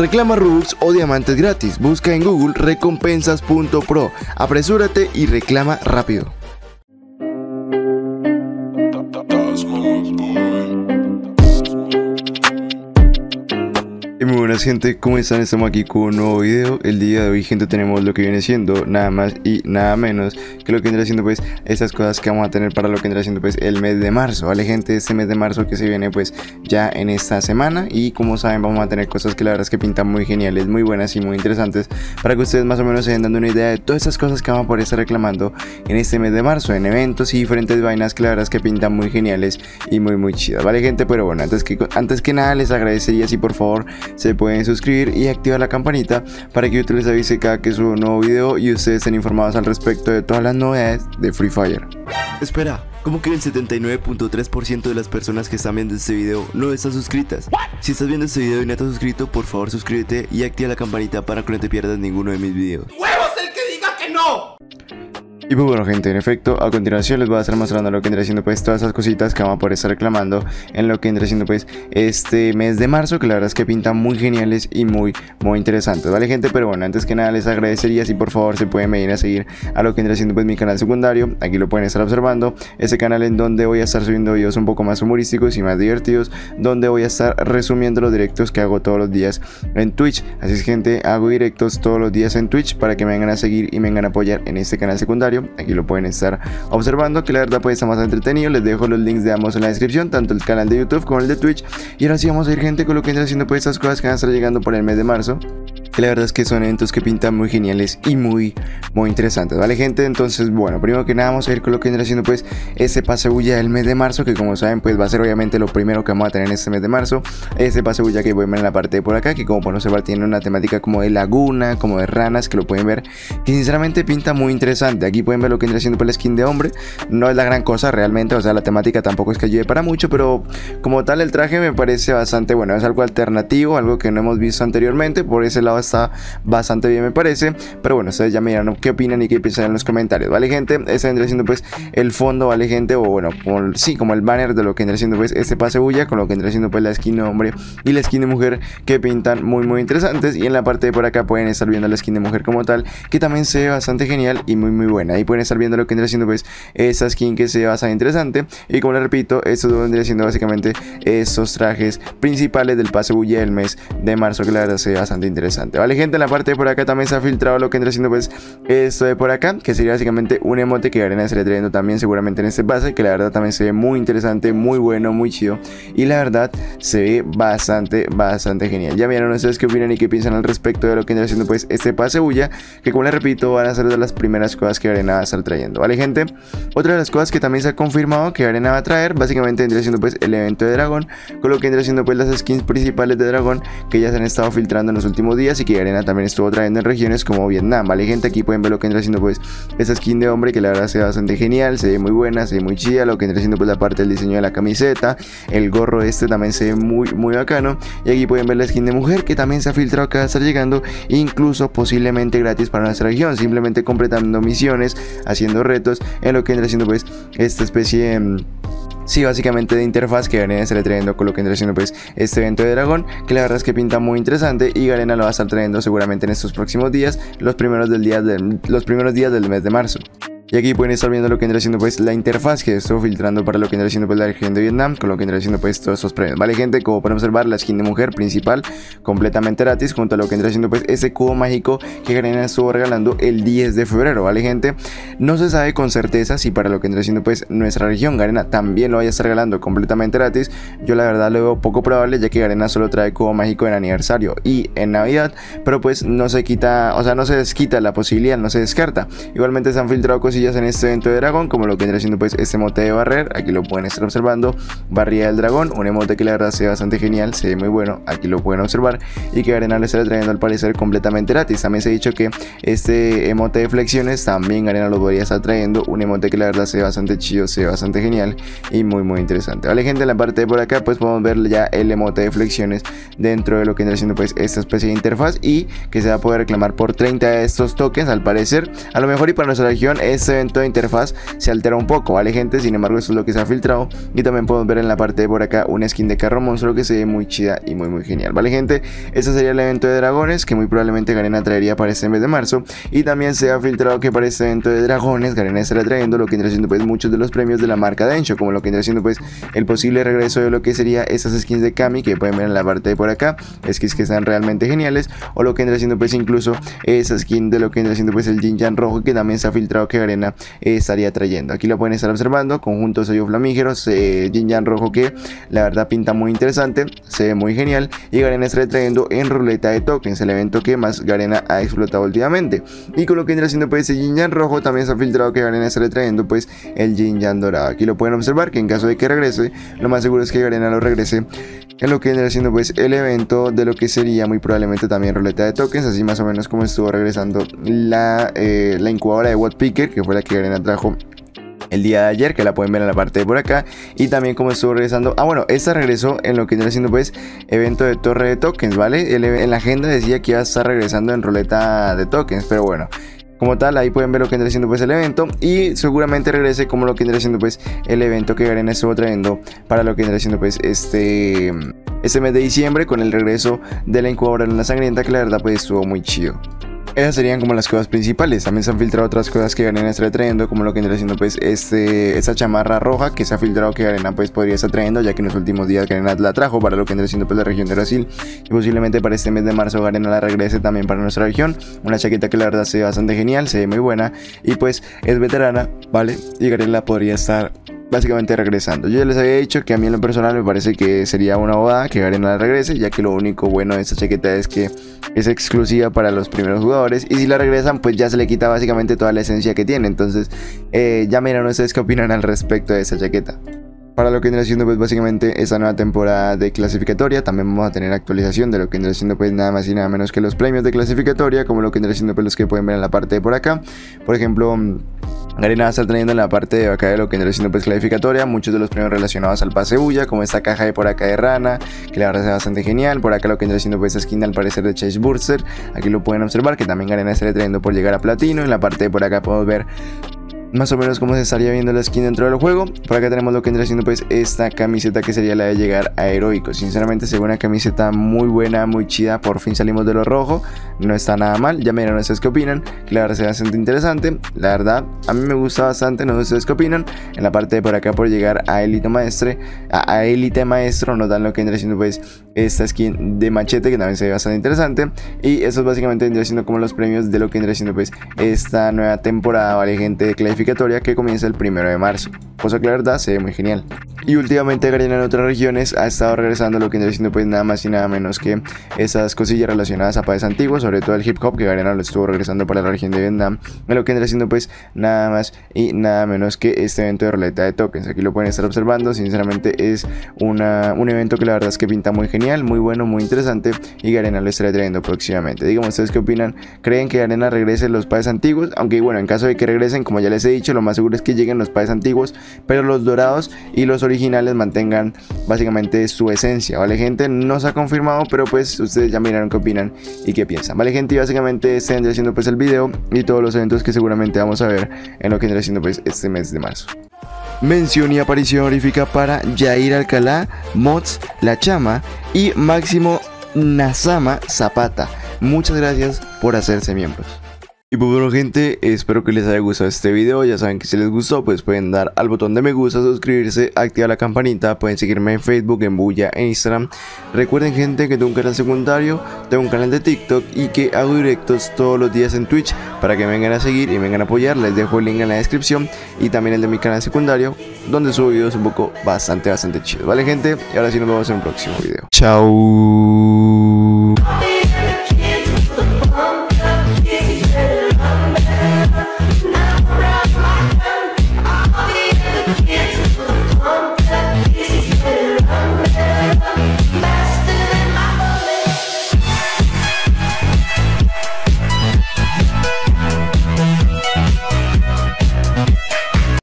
Reclama Robux o diamantes gratis, busca en Google recompensas.pro, apresúrate y reclama rápido. Muy buenas gente, ¿cómo están? Estamos aquí con un nuevo video. El día de hoy gente tenemos lo que viene siendo nada más y nada menos que lo que vendrá siendo pues estas cosas que vamos a tener para lo que vendrá siendo pues el mes de marzo, ¿vale gente? Este mes de marzo que se viene pues ya en esta semana, y como saben vamos a tener cosas que la verdad es que pintan muy geniales, muy buenas y muy interesantes, para que ustedes más o menos se den dando una idea de todas estas cosas que vamos a poder estar reclamando en este mes de marzo, en eventos y diferentes vainas que la verdad es que pintan muy geniales y muy chidas, ¿vale gente? Pero bueno, antes que nada les agradecería si por favor se pueden suscribir y activar la campanita para que YouTube les avise cada que suba un nuevo video y ustedes estén informados al respecto de todas las novedades de Free Fire. Espera, ¿cómo que el 79.3% de las personas que están viendo este video no están suscritas? Si estás viendo este video y no estás suscrito, por favor suscríbete y activa la campanita para que no te pierdas ninguno de mis videos. ¡Huevos el que diga que no! Y pues bueno gente, en efecto, a continuación les voy a estar mostrando lo que vendrá siendo pues todas esas cositas que vamos a poder estar reclamando en lo que vendrá siendo pues este mes de marzo, que la verdad es que pintan muy geniales y muy interesantes, ¿vale gente? Pero bueno, antes que nada les agradecería si por favor se pueden venir a seguir a lo que vendrá siendo pues mi canal secundario. Aquí lo pueden estar observando, ese canal en donde voy a estar subiendo videos un poco más humorísticos y más divertidos, donde voy a estar resumiendo los directos que hago todos los días en Twitch. Así es gente, hago directos todos los días en Twitch para que me vengan a seguir y me vengan a apoyar en este canal secundario. Aquí lo pueden estar observando, que la verdad puede estar más entretenido. Les dejo los links de ambos en la descripción, tanto el canal de YouTube como el de Twitch. Y ahora sí vamos a ir gente con lo que está haciendo pues estas cosas que van a estar llegando por el mes de marzo, que la verdad es que son eventos que pintan muy geniales y muy interesantes, ¿vale gente? Entonces bueno, primero que nada vamos a ir con lo que vendrá siendo pues ese pase BOOYAH del mes de marzo, que como saben pues va a ser obviamente lo primero que vamos a tener en este mes de marzo. Ese pase BOOYAH que pueden ver en la parte de por acá, que como pueden observar tiene una temática como de laguna, como de ranas, que lo pueden ver, que sinceramente pinta muy interesante. Aquí pueden ver lo que vendrá siendo pues el skin de hombre, no es la gran cosa realmente, o sea la temática tampoco es que ayude para mucho, pero como tal el traje me parece bastante bueno, es algo alternativo, algo que no hemos visto anteriormente, por ese lado está bastante bien me parece. Pero bueno, ustedes ya me dirán qué opinan y qué piensan en los comentarios, ¿vale gente? Ese vendría siendo pues el fondo, ¿vale gente? O bueno, como el banner de lo que vendría siendo pues este pase BOOYAH, con lo que vendría siendo pues la skin de hombre y la skin de mujer, que pintan muy interesantes. Y en la parte de por acá pueden estar viendo la skin de mujer como tal, que también se ve bastante genial y muy buena. Ahí pueden estar viendo lo que vendría siendo pues esa skin, que se ve bastante interesante. Y como les repito, esto vendría siendo básicamente estos trajes principales del pase BOOYAH del mes de marzo, que la verdad se ve bastante interesante, ¿vale gente? En la parte de por acá también se ha filtrado lo que vendrá siendo pues esto de por acá, que sería básicamente un emote que Garena estaría trayendo también seguramente en este pase, que la verdad también se ve muy interesante, muy bueno, muy chido, y la verdad se ve bastante genial. Ya vieron ustedes qué opinan y qué piensan al respecto de lo que vendrá siendo pues este pase BOOYAH, que como les repito van a ser de las primeras cosas que Garena va a estar trayendo, ¿vale gente? Otra de las cosas que también se ha confirmado que Garena va a traer básicamente vendría siendo pues el evento de dragón, con lo que vendrá siendo pues las skins principales de dragón, que ya se han estado filtrando en los últimos días y que Garena también estuvo trayendo en regiones como Vietnam, ¿vale gente? Aquí pueden ver lo que vendrá siendo pues esa skin de hombre, que la verdad se ve bastante genial, se ve muy buena, se ve muy chida. Lo que vendrá siendo pues la parte del diseño de la camiseta, el gorro este también se ve muy bacano. Y aquí pueden ver la skin de mujer, que también se ha filtrado que va a estar llegando, incluso posiblemente gratis para nuestra región, simplemente completando misiones, haciendo retos en lo que vendrá siendo pues esta especie de... sí, básicamente de interfaz que Garena estará trayendo con lo que vendrá siendo pues este evento de dragón, que la verdad es que pinta muy interesante y Garena lo va a estar trayendo seguramente en estos próximos días, los primeros días del mes de marzo. Y aquí pueden estar viendo lo que vendrá siendo pues la interfaz que estuvo filtrando para lo que vendrá siendo pues la región de Vietnam, con lo que vendrá siendo pues todos estos premios, ¿vale gente? Como pueden observar, la skin de mujer principal completamente gratis, junto a lo que vendrá siendo pues ese cubo mágico que Garena estuvo regalando el 10 de febrero, ¿vale gente? No se sabe con certeza si para lo que vendrá siendo pues nuestra región Garena también lo vaya a estar regalando completamente gratis. Yo la verdad lo veo poco probable, ya que Garena solo trae cubo mágico en aniversario y en Navidad, pero pues no se quita, o sea no se desquita la posibilidad, no se descarta. Igualmente se han filtrado cositas en este evento de dragón, como lo que vendrá siendo pues este emote de barrer, aquí lo pueden estar observando, barrida del dragón, un emote que la verdad se ve bastante genial, se ve muy bueno, aquí lo pueden observar, y que Garena lo estará trayendo al parecer completamente gratis. También se ha dicho que este emote de flexiones también Garena lo podría estar trayendo, un emote que la verdad se ve bastante chido, se ve bastante genial y muy interesante, ¿vale gente? En la parte de por acá pues podemos ver ya el emote de flexiones dentro de lo que vendrá siendo pues esta especie de interfaz, y que se va a poder reclamar por 30 de estos tokens al parecer, a lo mejor, y para nuestra región este este evento de interfaz se altera un poco, ¿vale, gente? Sin embargo, esto es lo que se ha filtrado. Y también podemos ver en la parte de por acá una skin de carro monstruo que se ve muy chida y muy genial, ¿vale, gente? Este sería el evento de dragones que muy probablemente Garena traería para este mes de marzo. Y también se ha filtrado que para este evento de dragones Garena estará trayendo lo que entra siendo pues muchos de los premios de la marca Densho, como lo que entra siendo pues el posible regreso de lo que sería estas skins de Kami que pueden ver en la parte de por acá, skins que están realmente geniales, o lo que entra siendo pues incluso esa skin de lo que entra siendo pues el Jin Yan rojo que también se ha filtrado que Garena estaría trayendo. Aquí lo pueden estar observando, conjunto sello flamígeros, Jin Yan rojo que la verdad pinta muy interesante, se ve muy genial, y Garena estará trayendo en ruleta de tokens, el evento que más Garena ha explotado últimamente. Y con lo que entra siendo pues el Jin Yan rojo también se ha filtrado que Garena estará trayendo pues el Jin Yan dorado. Aquí lo pueden observar que en caso de que regrese, lo más seguro es que Garena lo regrese en lo que vendrá siendo pues el evento de lo que sería muy probablemente también ruleta de tokens, así más o menos como estuvo regresando la incubadora de Wattpicker, que fue la que Garena trajo el día de ayer, que la pueden ver en la parte de por acá. Y también como estuvo regresando, esta regresó en lo que viene siendo pues evento de torre de tokens, ¿vale? En la agenda decía que iba a estar regresando en ruleta de tokens, pero bueno, como tal, ahí pueden ver lo que vendrá siendo pues el evento, y seguramente regrese como lo que vendrá siendo pues el evento que Garena estuvo trayendo para lo que vendrá siendo pues este mes de diciembre, con el regreso de la incubadora en la sangrienta, que la verdad pues estuvo muy chido. Esas serían como las cosas principales. También se han filtrado otras cosas que Garena estará trayendo, como lo que vendrá siendo pues esta chamarra roja que se ha filtrado que Garena pues podría estar trayendo, ya que en los últimos días Garena la trajo para lo que vendrá siendo pues la región de Brasil, y posiblemente para este mes de marzo Garena la regrese también para nuestra región. Una chaqueta que la verdad se ve bastante genial, se ve muy buena, y pues es veterana, ¿vale? Y Garena la podría estar básicamente regresando. Yo ya les había dicho que a mí en lo personal me parece que sería una bobada que Garena regrese, ya que lo único bueno de esta chaqueta es que es exclusiva para los primeros jugadores, y si la regresan pues ya se le quita básicamente toda la esencia que tiene. Entonces ya miren ustedes qué opinan al respecto de esta chaqueta. Para lo que vendrá siendo pues básicamente esta nueva temporada de clasificatoria, también vamos a tener actualización de lo que vendrá siendo pues nada más y nada menos que los premios de clasificatoria, como lo que vendrá siendo pues los que pueden ver en la parte de por acá. Por ejemplo, Garena va a estar trayendo en la parte de acá de lo que vendrá siendo pues clasificatoria muchos de los premios relacionados al pase BOOYAH, como esta caja de por acá de rana, que la verdad es bastante genial. Por acá lo que vendrá siendo pues esta skin al parecer de Chase Burster, aquí lo pueden observar que también Garena estará trayendo por llegar a platino. En la parte de por acá podemos ver más o menos cómo se estaría viendo la skin dentro del juego. Por acá tenemos lo que vendrá siendo pues esta camiseta que sería la de llegar a heroico. Sinceramente se ve una camiseta muy buena, muy chida. Por fin salimos de lo rojo, no está nada mal. Ya miren ustedes qué opinan, que la verdad se ve bastante interesante. La verdad a mí me gusta bastante, no sé ustedes qué opinan. En la parte de por acá por llegar a élite maestre, a élite maestro, nos dan lo que vendrá siendo pues esta skin de machete, que también se ve bastante interesante. Y eso es básicamente vendría siendo como los premios de lo que vendrá siendo pues esta nueva temporada, ¿vale, gente? De Clay que comienza el 1 de marzo, cosa que la verdad se ve muy genial. Y últimamente Garena en otras regiones ha estado regresando lo que vendría siendo pues nada más y nada menos que esas cosillas relacionadas a países antiguos, sobre todo el hip hop, que Garena lo estuvo regresando para la región de Vietnam, en lo que vendría siendo pues nada más y nada menos que este evento de ruleta de tokens. Aquí lo pueden estar observando. Sinceramente es un evento que la verdad es que pinta muy genial, muy bueno, muy interesante, y Garena lo estará trayendo próximamente. Díganme ustedes qué opinan, ¿creen que Garena regrese los países antiguos? Aunque bueno, en caso de que regresen, como ya les he dicho, lo más seguro es que lleguen los pases antiguos, pero los dorados y los originales mantengan básicamente su esencia, ¿vale, gente? No se ha confirmado, pero pues ustedes ya miraron qué opinan y qué piensan, ¿vale, gente? Y básicamente este vendrá siendo pues el video y todos los eventos que seguramente vamos a ver en lo que vendrá siendo pues este mes de marzo. Mención y aparición honorífica para Jair Alcalá, Mods La Chama y Máximo Nazama Zapata. Muchas gracias por hacerse miembros. Y pues bueno, gente, espero que les haya gustado este video. Ya saben que si les gustó pues pueden dar al botón de me gusta, suscribirse, activar la campanita. Pueden seguirme en Facebook, en BOOYAH, en Instagram. Recuerden, gente, que tengo un canal secundario, tengo un canal de TikTok y que hago directos todos los días en Twitch, para que me vengan a seguir y me vengan a apoyar. Les dejo el link en la descripción, y también el de mi canal secundario, donde subo videos un poco bastante chidos, ¿vale, gente? Y ahora sí, nos vemos en un próximo video. Chao.